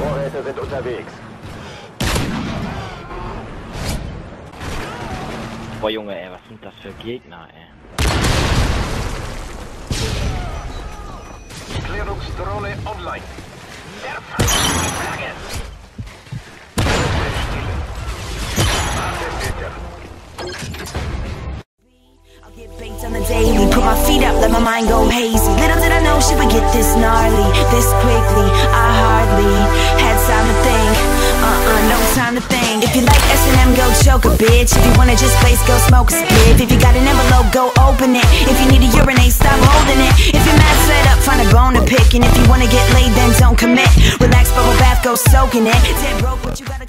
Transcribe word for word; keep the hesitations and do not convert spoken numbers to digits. Vorräte sind unterwegs. Boah, Junge, ey, was sind das für Gegner, ey? Klärungsdrohne online. Der Flagge! I'll get baked on the daily. Put my feet up, let my mind go hazy. Little did I know she would get this gnarly, this quickly. I hardly had time to think. Uh-uh, no time to think. If you like S and M, go choke a bitch. If you wanna just place, go smoke a spliff. If you got an envelope, go open it. If you need to urinate, stop holding it. If you're mad, set up, find a bone to pick. And if you wanna get laid, then don't commit. Relax, bubble bath, go soak in it. Dead broke, but you gotta